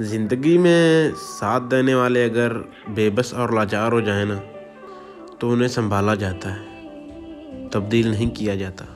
ज़िंदगी में साथ देने वाले अगर बेबस और लाचार हो जाए ना तो उन्हें संभाला जाता है, तब्दील नहीं किया जाता।